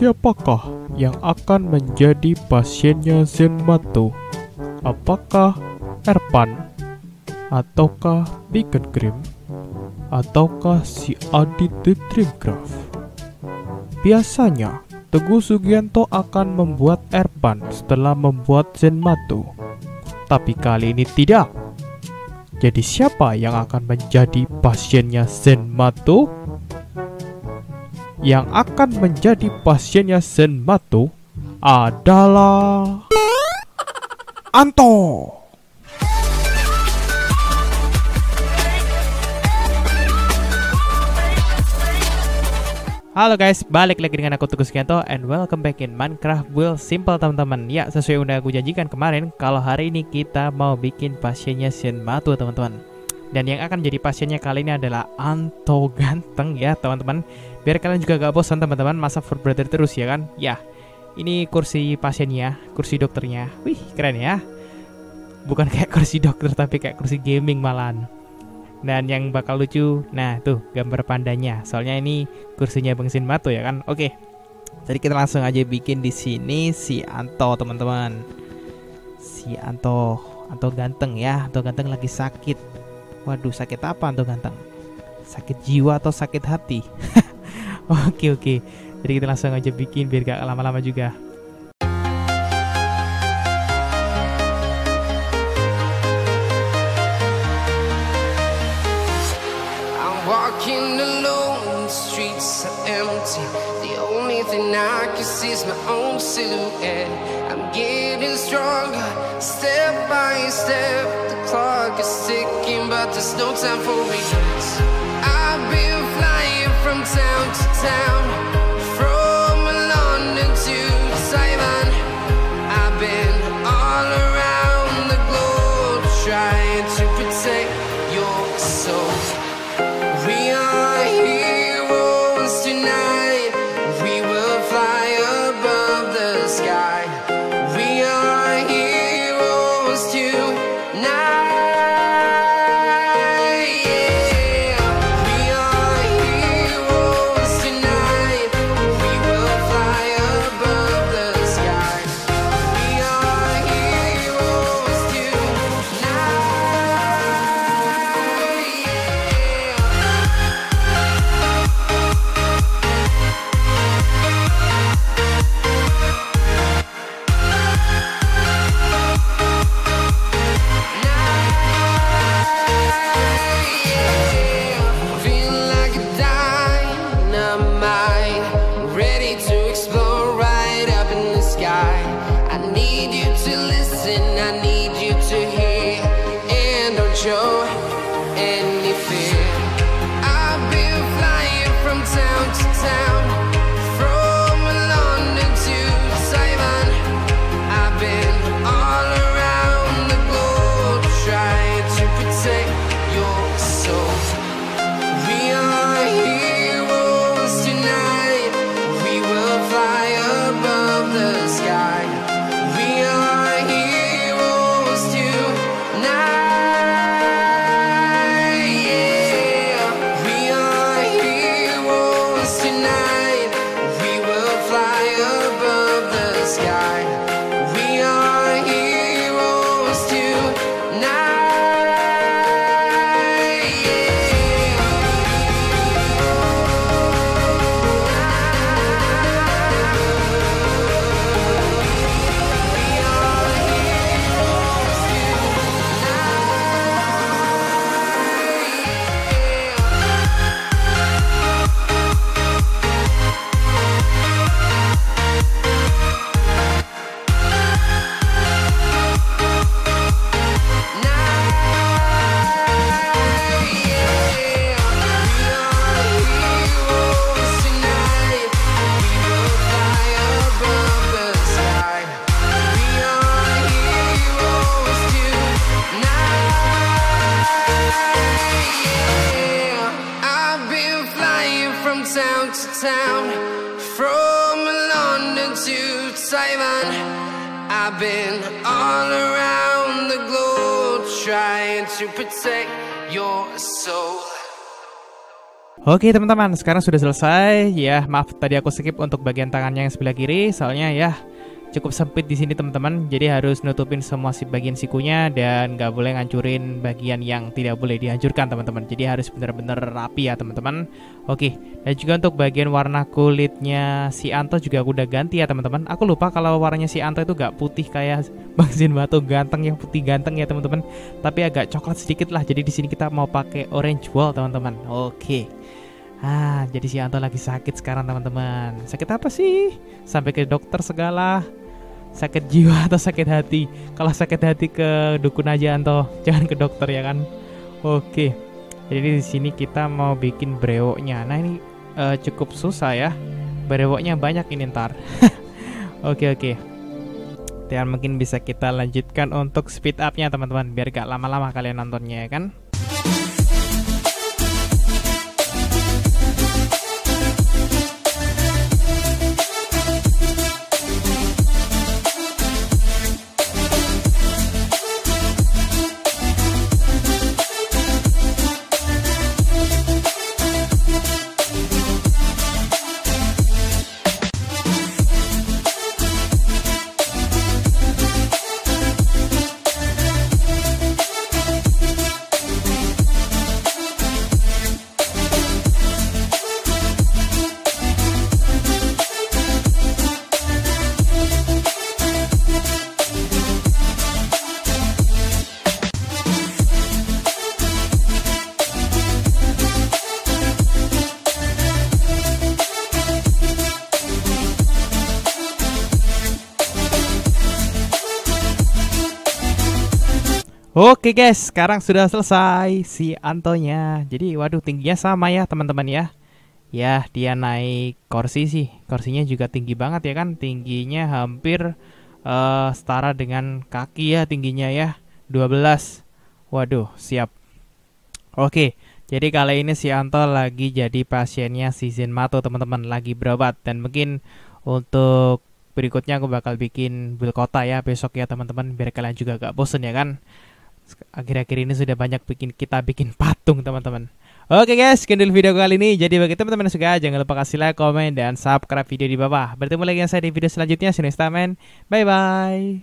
siapakah yang akan menjadi pasiennya Zenmatho? Apakah Erpan? Ataukah Beacon Cream? Ataukah si Adit The Dreamcraft? Biasanya, Teguh Sugianto akan membuat Erpan setelah membuat Zenmatho. Tapi kali ini tidak. Jadi siapa yang akan menjadi pasiennya Zenmatho? Yang akan menjadi pasiennya Zenmatho adalah Anto. Halo guys, balik lagi dengan aku Teguh Sugianto and welcome back in Minecraft Build Simple teman-teman. Ya, sesuai udah aku janjikan kemarin, kalau hari ini kita mau bikin pasiennya Zenmatho teman-teman. Dan yang akan jadi pasiennya kali ini adalah Anto ganteng ya teman-teman. Biar kalian juga gak bosan teman-teman, masa for brother terus ya kan? Ya, ini kursi pasiennya, kursi dokternya. Wih, keren ya. Bukan kayak kursi dokter tapi kayak kursi gaming malahan. Dan yang bakal lucu, nah tuh gambar pandanya. Soalnya ini kursinya Bengsin Matu ya kan? Oke. Jadi kita langsung aja bikin di sini si Anto, teman-teman. Si Anto ganteng ya. Anto ganteng lagi sakit. Waduh, sakit apa Anto ganteng? Sakit jiwa atau sakit hati? Oke. Jadi kita langsung aja bikin biar gak lama-lama juga. Walking alone, the streets are empty. The only thing I can see is my own silhouette. I'm getting stronger, step by step. The clock is ticking, but there's no time for me. I've been flying from town to town, from London to Taiwan. I've been all around the globe, trying to protect your soul. We are heroes tonight. We will fly above the sky. We are heroes tonight. Yeah. We are heroes tonight. We will fly above the sky. We are heroes tonight. Yeah. From London to Taiwan, I've been all around the globe trying to protect your soul. Oke teman-teman, sekarang sudah selesai. Ya, maaf tadi aku skip untuk bagian tangannya yang sebelah kiri, soalnya ya cukup sempit di sini teman-teman. Jadi harus nutupin semua bagian sikunya dan nggak boleh ngancurin bagian yang tidak boleh dihancurkan teman-teman. Jadi harus benar-benar rapi ya teman-teman. Oke, dan juga untuk bagian warna kulitnya si Anto juga aku udah ganti ya teman-teman. Aku lupa kalau warnanya si Anto itu nggak putih kayak Bengsin Matu ganteng yang putih ganteng ya teman-teman. Tapi agak coklat sedikit lah. Jadi di sini kita mau pakai orange wall teman-teman. Oke. Ah, jadi si Anto lagi sakit sekarang teman-teman. Sakit apa sih? Sampai ke dokter segala. Sakit jiwa atau sakit hati? Kalau sakit hati ke dukun aja Anto, jangan ke dokter ya kan. Oke. Jadi di sini kita mau bikin brewoknya. Nah ini cukup susah ya. Brewoknya banyak ini ntar. Oke. Dan mungkin bisa kita lanjutkan untuk speed up-nya teman-teman, biar gak lama-lama kalian nontonnya ya kan. Oke guys, sekarang sudah selesai si Antonya. Jadi waduh tingginya sama ya teman-teman ya. Ya dia naik kursi sih. Kursinya juga tinggi banget ya kan. Tingginya hampir setara dengan kaki ya tingginya ya. 12. Waduh siap. Oke, jadi kali ini si Anto lagi jadi pasiennya si Zenmatho teman-teman. Lagi berobat dan mungkin untuk berikutnya aku bakal bikin build kota ya besok ya teman-teman. Biar kalian juga gak bosen ya kan. Akhir-akhir ini sudah banyak kita bikin patung teman-teman. Oke guys, sekian dulu video kali ini. Jadi bagi teman-teman yang suka, jangan lupa kasih like, komen, dan subscribe video di bawah. Bertemu lagi dengan saya di video selanjutnya. See you next time, man. Bye-bye.